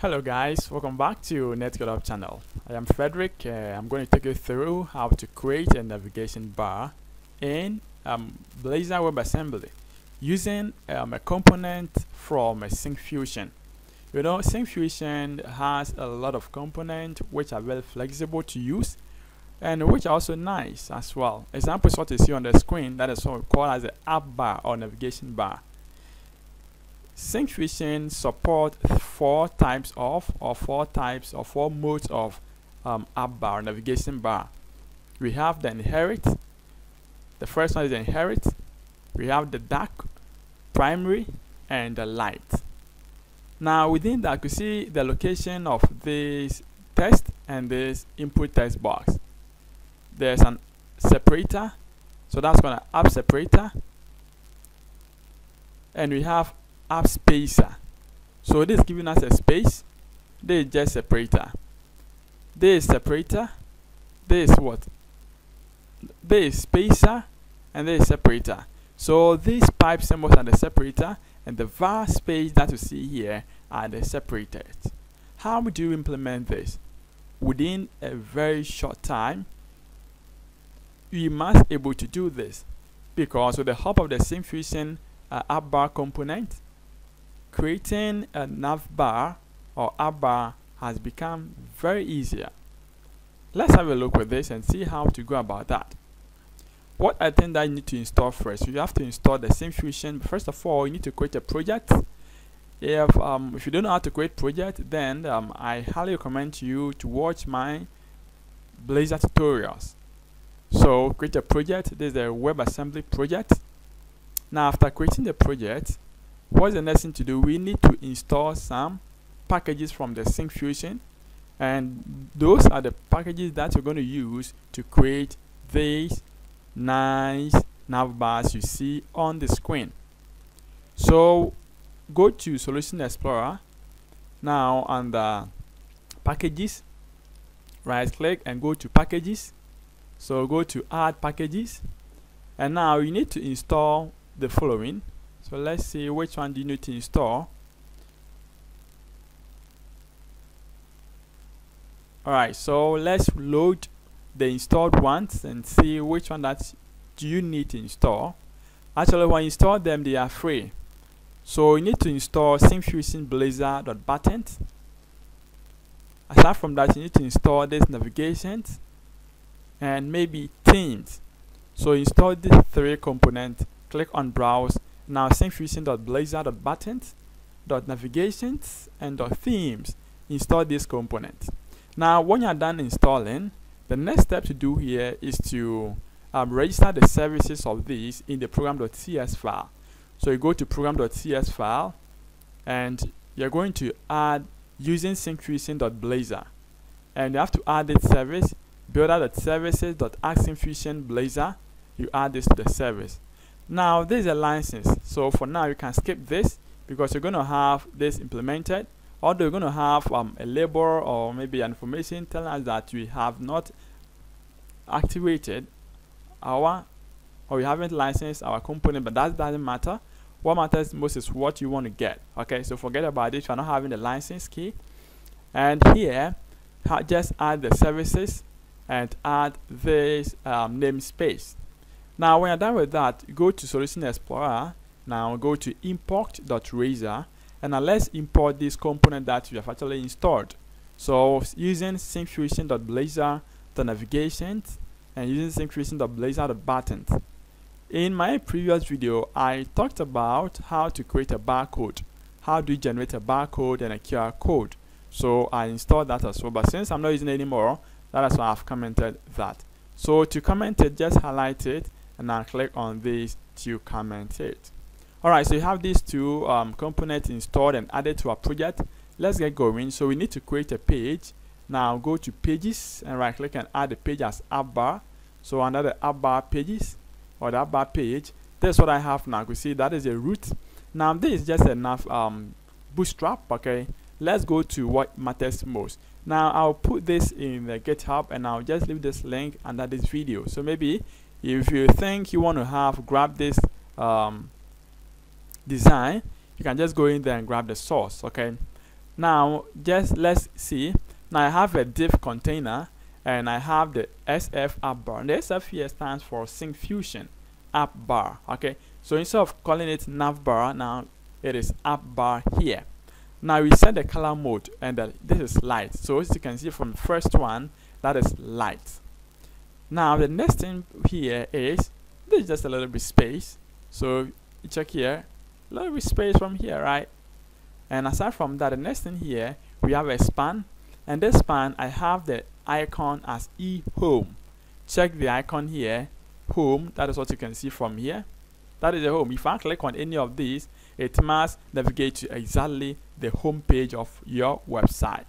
Hello guys, welcome back to Netcode-Hub channel. I am Frederick. I'm going to take you through how to create a navigation bar in Blazor WebAssembly using a component from Syncfusion. You know, Syncfusion has a lot of components which are very flexible to use and which are also nice as well. Examples what you see on the screen, that is what we call as the app bar or navigation bar. Syncfusion supports four modes of app bar, navigation bar. We have the inherit. The first one is the inherit. We have the dark, primary, and the light. Now within that, you see the location of this text and this input text box. There's an separator, so that's going to app separator, and we have app spacer. So this is giving us a space. This is just separator. This is separator. This is what? This is spacer, and this is separator. So these pipe symbols are the separator, and the var space that you see here are the separators. How do you implement this? Within a very short time, you must be able to do this, because with the help of the Syncfusion app bar component, creating a nav bar or app bar has become very easier. Let's have a look with this and see how to go about that. What I think that you need to install first, you have to install the Syncfusion. First of all, you need to create a project. If you don't know how to create project, then I highly recommend you to watch my Blazor tutorials. So create a project. This is a WebAssembly project. Now after creating the project, what's the next thing to do? We need to install some packages from the Syncfusion, and those are the packages that you're going to use to create these nice nav bars you see on the screen. So go to Solution Explorer, now under packages, right click and go to packages. So go to add packages, and now you need to install the following. So let's see which one do you need to install. Alright, so let's load the installed ones and see which one that do you need to install. Actually, when you install them, they are free. So you need to install Syncfusion Blazor.Buttons. Aside from that, you need to install this navigations and maybe themes. So install these three components. Click on browse. Now Syncfusion.Blazor.Buttons.Navigations and .Themes. Install this component. Now when you are done installing, the next step to do here is to register the services of these in the program.cs file. So you go to program.cs file, and you're going to add using Syncfusion.Blazor, and you have to add this service builder.services.addSyncfusionBlazor. You add this to the service. Now this is a license, so for now you can skip this because you're going to have this implemented, although you're going to have a label or maybe information telling us that we have not activated our, or we haven't licensed our component, but that doesn't matter. What matters most is what you want to get. Okay, so forget about it. You're not having the license key, and here just add the services and add this namespace. Now when you're done with that, go to Solution Explorer, now go to import.razor, and now let's import this component that you have actually installed. So using Syncfusion.Blazor.Navigations and using Syncfusion.Blazor.Buttons. In my previous video, I talked about how to create a barcode. How do you generate a barcode and a QR code? So I installed that as well, but since I'm not using it anymore, that is why I've commented that. So to comment it, just highlight it, and now click on this to comment it. Alright, so you have these two components installed and added to our project. Let's get going. So we need to create a page. Now go to pages and right click and add the page as app bar. So under the app bar pages or the app bar page, that's what I have now. You see that is a root. Now this is just enough bootstrap. Okay, let's go to what matters most. Now I'll put this in the GitHub, and I'll just leave this link under this video. So maybe if you think you want to have grab this design, you can just go in there and grab the source. Okay, Now just let's see. Now I have a div container and I have the SF app bar. And the SF here stands for Syncfusion app bar. Okay, so instead of calling it nav bar, now it is app bar here. Now we set the color mode, and this is light. So as you can see from the first one, that is light. Now the next thing here is, this is just a little bit space. So you check here, a little bit space from here, right? And aside from that, the next thing here, we have a span. And this span, I have the icon as e-home. Check the icon here, home. That is what you can see from here. That is the home. If I click on any of these, it must navigate to exactly the home page of your website.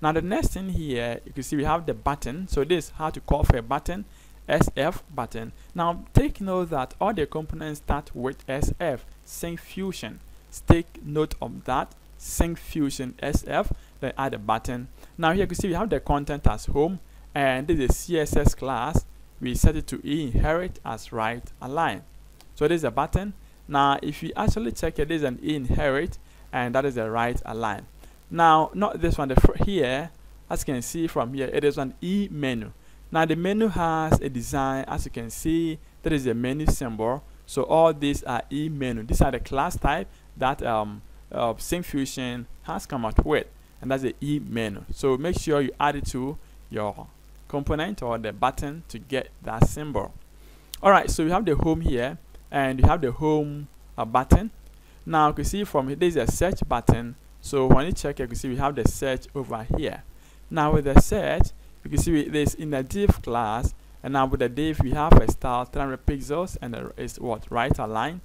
Now the next thing here, you can see we have the button. So this is how to call for a button, SF button. Now take note that all the components start with SF, Syncfusion. Take note of that, Syncfusion SF, then add a button. Now here you can see we have the content as home, and this is CSS class. We set it to inherit as right align. So this is a button. Now if you actually check it, this is an inherit, and that is a right align. Now not this one, here, as you can see from here, it is an e menu. Now the menu has a design, as you can see, that is a menu symbol. So all these are e menu. These are the class type that Syncfusion has come out with, and that's the e menu. So make sure you add it to your component or the button to get that symbol. All right, so we have the home here, and you have the home button. Now you can see from here, there's a search button. So when you check, you can see we have the search over here. Now with the search, you can see this in the div class, and now with the div we have a style 300 pixels, and it's what, right align.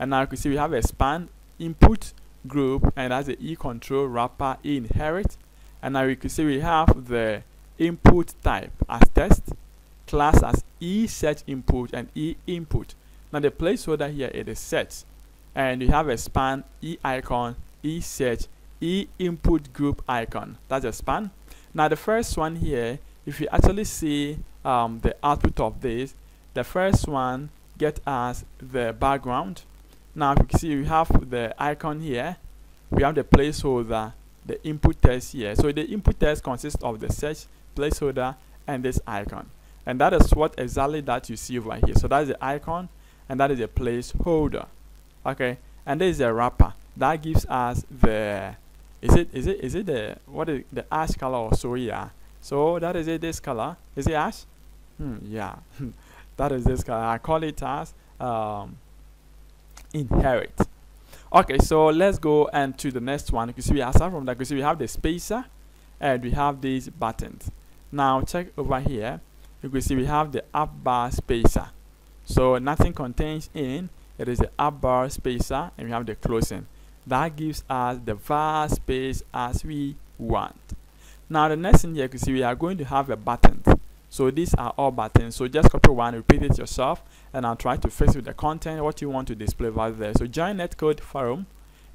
And now you can see we have a span input group, and that's the e control wrapper inherit. And now you can see we have the input type as text, class as e search input and e input. Now the placeholder here, it is search, and you have a span e icon, e search, e input group icon. That's a span. Now the first one here, if you actually see the output of this, the first one get us the background. Now you can see we have the icon here, we have the placeholder, the input text here. So the input text consists of the search, placeholder, and this icon, and that is what exactly that you see over here. So that's the icon, and that is a placeholder. Okay, and this is a wrapper that gives us the what is the ash color or so. Yeah, so that is it. This color is it ash? Yeah, that is this color. I call it as inherit. Okay, so let's go and to the next one. You can see aside from that, you can see we have the spacer, and we have these buttons. Now check over here, you can see we have the app bar spacer. So nothing contains in it is the app bar spacer, and we have the closing. That gives us the vast space as we want. Now the next thing here, you can see we are going to have a button. So these are all buttons. So just copy one, repeat it yourself, and I'll try to fix with the content what you want to display over there. So join Netcode forum.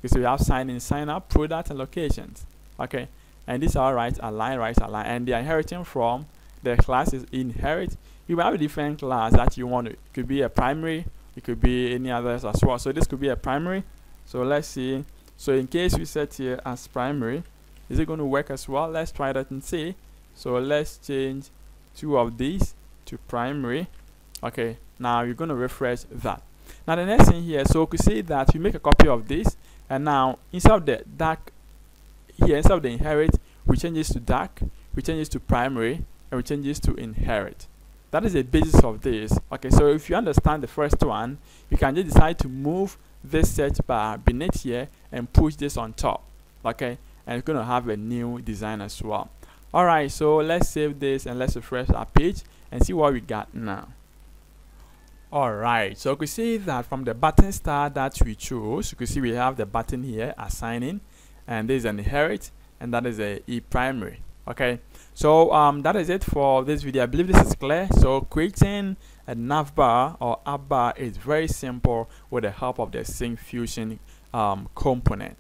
You see we have sign in, sign up, product, and locations. Okay, and these are right align, and they are inheriting from the classes inherit. You have a different class that you want. It could be a primary, it could be any others as well. So this could be a primary. So let's see. So in case we set here as primary, is it going to work as well? Let's try that and see. So let's change two of these to primary. Okay, now you're going to refresh that. Now the next thing here, so you can see that we make a copy of this, and now instead of the dark here, instead of the inherit, we change this to dark, we change this to primary, and we change this to inherit. That is the basis of this. Okay, so if you understand the first one, you can just decide to move this search bar beneath here and push this on top. Okay, and it's going to have a new design as well. Alright, so let's save this and let's refresh our page and see what we got now. Alright, so you can see that from the button star that we chose, you can see we have the button here assigning, and this is an inherit, and that is a e primary. Okay, so that is it for this video. I believe this is clear. So creating a nav bar or app bar is very simple with the help of the Syncfusion component.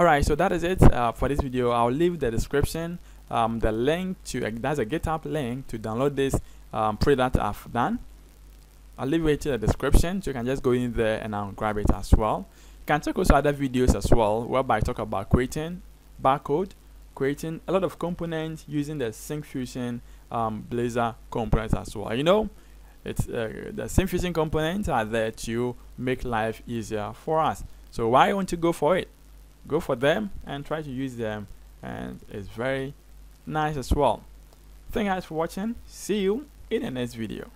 Alright, so that is it for this video. I'll leave the description the link to that's a GitHub link to download this product I've done. I'll leave it in the description, so you can just go in there and I'll grab it as well. You can check also other videos as well whereby I talk about creating barcode, creating a lot of components using the Syncfusion Blazor components as well. You know, it's the Syncfusion components are there to make life easier for us. So why won't you go for it? Go for them and try to use them, and it's very nice as well. Thank you guys for watching. See you in the next video.